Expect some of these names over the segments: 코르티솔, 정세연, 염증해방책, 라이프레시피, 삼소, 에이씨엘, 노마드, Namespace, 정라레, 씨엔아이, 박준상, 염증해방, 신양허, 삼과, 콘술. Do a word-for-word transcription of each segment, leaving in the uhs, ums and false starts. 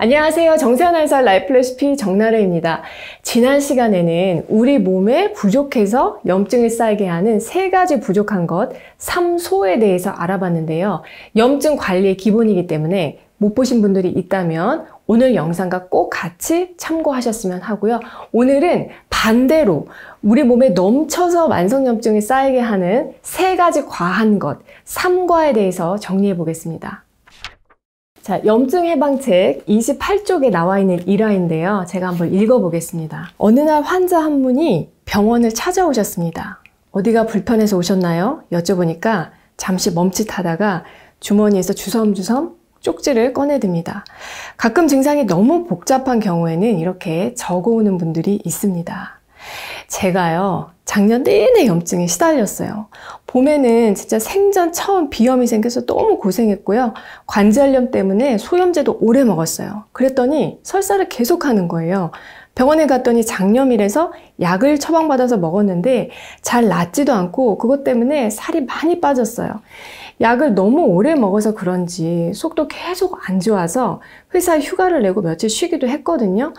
안녕하세요. 정세연 한살 라이프레시피 정라레입니다. 지난 시간에는 우리 몸에 부족해서 염증을 쌓이게 하는 세 가지 부족한 것, 삼소에 대해서 알아봤는데요. 염증 관리의 기본이기 때문에 못 보신 분들이 있다면 오늘 영상과 꼭 같이 참고하셨으면 하고요. 오늘은 반대로 우리 몸에 넘쳐서 만성염증이 쌓이게 하는 세 가지 과한 것, 삼과에 대해서 정리해 보겠습니다. 자, 염증해방책 이십팔 쪽에 나와 있는 일화인데요. 제가 한번 읽어보겠습니다. 어느 날 환자 한 분이 병원을 찾아오셨습니다. 어디가 불편해서 오셨나요? 여쭤보니까 잠시 멈칫하다가 주머니에서 주섬주섬 쪽지를 꺼내듭니다. 가끔 증상이 너무 복잡한 경우에는 이렇게 적어오는 분들이 있습니다. 제가요, 작년 내내 염증에 시달렸어요. 봄에는 진짜 생전 처음 비염이 생겨서 너무 고생했고요. 관절염 때문에 소염제도 오래 먹었어요. 그랬더니 설사를 계속하는 거예요. 병원에 갔더니 장염이라서 약을 처방받아서 먹었는데 잘 낫지도 않고 그것 때문에 살이 많이 빠졌어요. 약을 너무 오래 먹어서 그런지 속도 계속 안 좋아서 회사에 휴가를 내고 며칠 쉬기도 했거든요.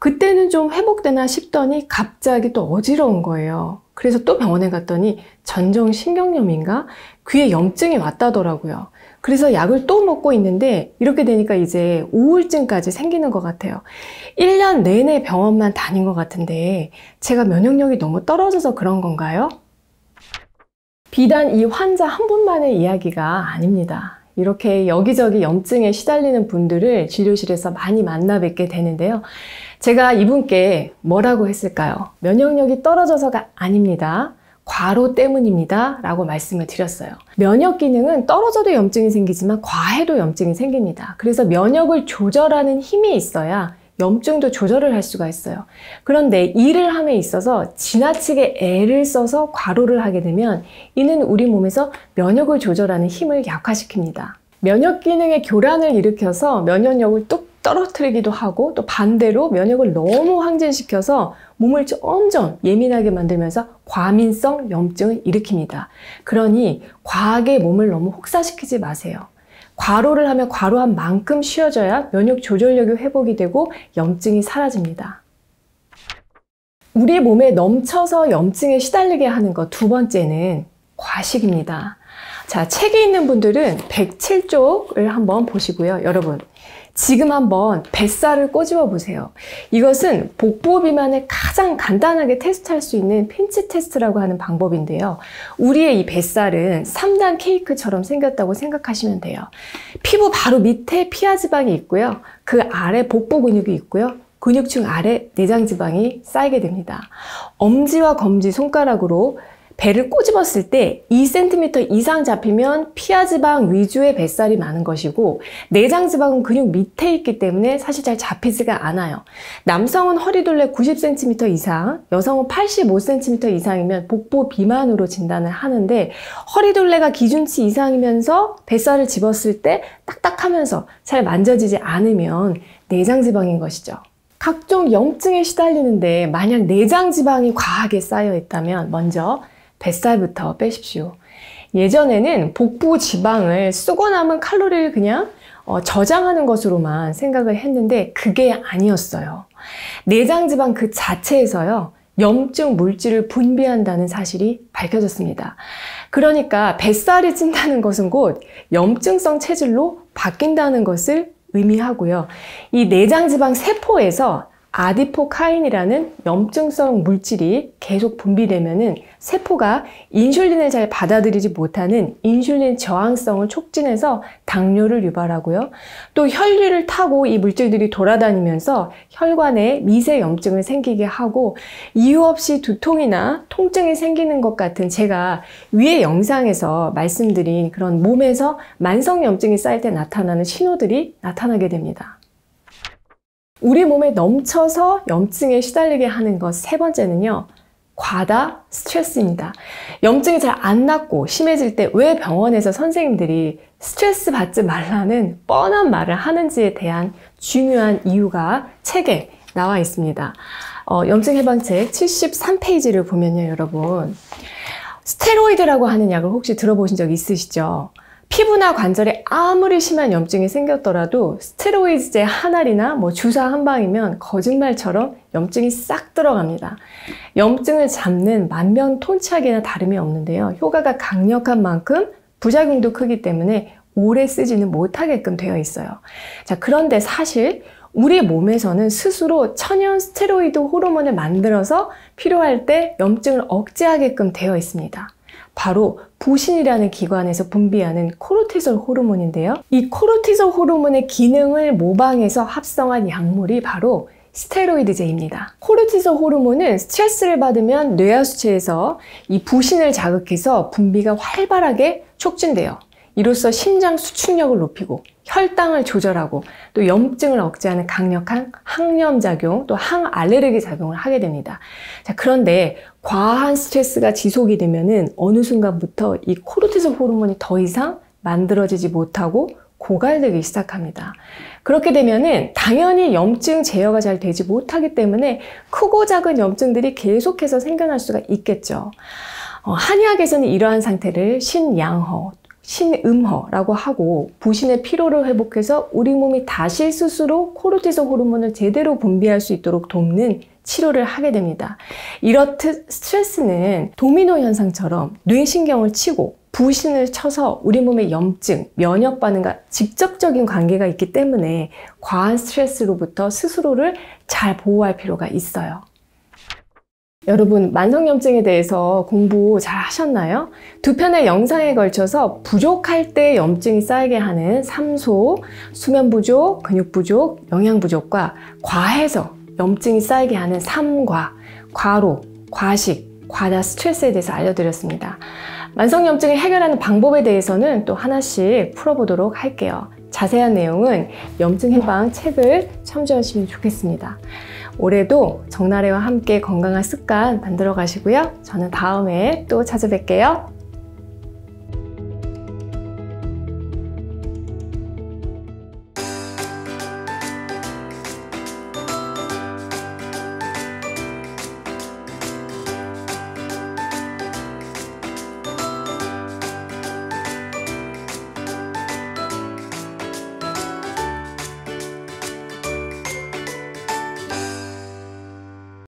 그때는 좀 회복되나 싶더니 갑자기 또 어지러운 거예요. 그래서 또 병원에 갔더니 전정신경염인가? 귀에 염증이 왔다더라고요. 그래서 약을 또 먹고 있는데 이렇게 되니까 이제 우울증까지 생기는 것 같아요. 일 년 내내 병원만 다닌 것 같은데 제가 면역력이 너무 떨어져서 그런 건가요? 비단 이 환자 한 분만의 이야기가 아닙니다. 이렇게 여기저기 염증에 시달리는 분들을 진료실에서 많이 만나 뵙게 되는데요. 제가 이분께 뭐라고 했을까요? 면역력이 떨어져서가 아닙니다. 과로 때문입니다. 라고 말씀을 드렸어요. 면역 기능은 떨어져도 염증이 생기지만 과해도 염증이 생깁니다. 그래서 면역을 조절하는 힘이 있어야 염증도 조절을 할 수가 있어요. 그런데 일을 함에 있어서 지나치게 애를 써서 과로를 하게 되면 이는 우리 몸에서 면역을 조절하는 힘을 약화시킵니다. 면역 기능의 교란을 일으켜서 면역력을 뚝 떨어뜨리기도 하고 또 반대로 면역을 너무 항진시켜서 몸을 점점 예민하게 만들면서 과민성 염증을 일으킵니다. 그러니 과하게 몸을 너무 혹사시키지 마세요. 과로를 하면 과로한 만큼 쉬어져야 면역 조절력이 회복이 되고 염증이 사라집니다. 우리 몸에 넘쳐서 염증에 시달리게 하는 것 두 번째는 과식입니다. 자, 책에 있는 분들은 백칠 쪽을 한번 보시고요. 여러분, 지금 한번 뱃살을 꼬집어 보세요. 이것은 복부 비만을 가장 간단하게 테스트할 수 있는 핀치 테스트라고 하는 방법인데요. 우리의 이 뱃살은 삼 단 케이크처럼 생겼다고 생각하시면 돼요. 피부 바로 밑에 피하지방이 있고요. 그 아래 복부 근육이 있고요. 근육층 아래 내장지방이 쌓이게 됩니다. 엄지와 검지 손가락으로 배를 꼬집었을 때 이 센티미터 이상 잡히면 피하지방 위주의 뱃살이 많은 것이고 내장지방은 근육 밑에 있기 때문에 사실 잘 잡히지가 않아요. 남성은 허리둘레 구십 센티미터 이상, 여성은 팔십오 센티미터 이상이면 복부 비만으로 진단을 하는데 허리둘레가 기준치 이상이면서 뱃살을 집었을 때 딱딱하면서 잘 만져지지 않으면 내장지방인 것이죠. 각종 염증에 시달리는데 만약 내장지방이 과하게 쌓여 있다면 먼저 뱃살부터 빼십시오. 예전에는 복부 지방을 쓰고 남은 칼로리를 그냥 어, 저장하는 것으로만 생각을 했는데 그게 아니었어요. 내장지방 그 자체에서요, 염증 물질을 분비한다는 사실이 밝혀졌습니다. 그러니까 뱃살이 찐다는 것은 곧 염증성 체질로 바뀐다는 것을 의미하고요. 이 내장지방 세포에서 아디포카인이라는 염증성 물질이 계속 분비되면은 세포가 인슐린을 잘 받아들이지 못하는 인슐린 저항성을 촉진해서 당뇨를 유발하고요. 또 혈류를 타고 이 물질들이 돌아다니면서 혈관에 미세 염증을 생기게 하고 이유 없이 두통이나 통증이 생기는 것 같은 제가 위에 영상에서 말씀드린 그런 몸에서 만성 염증이 쌓일 때 나타나는 신호들이 나타나게 됩니다. 우리 몸에 넘쳐서 염증에 시달리게 하는 것 세 번째는요, 과다 스트레스입니다. 염증이 잘 안 낫고 심해질 때 왜 병원에서 선생님들이 스트레스 받지 말라는 뻔한 말을 하는지에 대한 중요한 이유가 책에 나와 있습니다. 어, 염증해방책 칠십삼 페이지를 보면요, 여러분. 스테로이드라고 하는 약을 혹시 들어보신 적 있으시죠? 피부나 관절에 아무리 심한 염증이 생겼더라도 스테로이드제 한 알이나 뭐 주사 한 방이면 거짓말처럼 염증이 싹 들어갑니다. 염증을 잡는 만면통치약이나 다름이 없는데요. 효과가 강력한 만큼 부작용도 크기 때문에 오래 쓰지는 못하게끔 되어 있어요. 자, 그런데 사실 우리 몸에서는 스스로 천연 스테로이드 호르몬을 만들어서 필요할 때 염증을 억제하게끔 되어 있습니다. 바로 부신이라는 기관에서 분비하는 코르티솔 호르몬인데요. 이 코르티솔 호르몬의 기능을 모방해서 합성한 약물이 바로 스테로이드제입니다. 코르티솔 호르몬은 스트레스를 받으면 뇌하수체에서 이 부신을 자극해서 분비가 활발하게 촉진돼요. 이로써 심장 수축력을 높이고 혈당을 조절하고 또 염증을 억제하는 강력한 항염작용, 또 항알레르기 작용을 하게 됩니다. 자, 그런데 과한 스트레스가 지속이 되면은 어느 순간부터 이 코르티솔 호르몬이 더 이상 만들어지지 못하고 고갈되기 시작합니다. 그렇게 되면은 당연히 염증 제어가 잘 되지 못하기 때문에 크고 작은 염증들이 계속해서 생겨날 수가 있겠죠. 어, 한의학에서는 이러한 상태를 신양허, 신음허라고 하고, 부신의 피로를 회복해서 우리 몸이 다시 스스로 코르티솔 호르몬을 제대로 분비할 수 있도록 돕는 치료를 하게 됩니다. 이렇듯 스트레스는 도미노 현상처럼 뇌신경을 치고 부신을 쳐서 우리 몸의 염증, 면역 반응과 직접적인 관계가 있기 때문에 과한 스트레스로부터 스스로를 잘 보호할 필요가 있어요. 여러분, 만성염증에 대해서 공부 잘 하셨나요? 두 편의 영상에 걸쳐서 부족할 때 염증이 쌓이게 하는 삼소, 수면 부족, 근육 부족, 영양 부족과 과해서 염증이 쌓이게 하는 삼과, 과로, 과식, 과다 스트레스에 대해서 알려드렸습니다. 만성염증을 해결하는 방법에 대해서는 또 하나씩 풀어보도록 할게요. 자세한 내용은 염증해방 책을 참조하시면 좋겠습니다. 올해도 정라레와 함께 건강한 습관 만들어 가시고요. 저는 다음에 또 찾아뵐게요.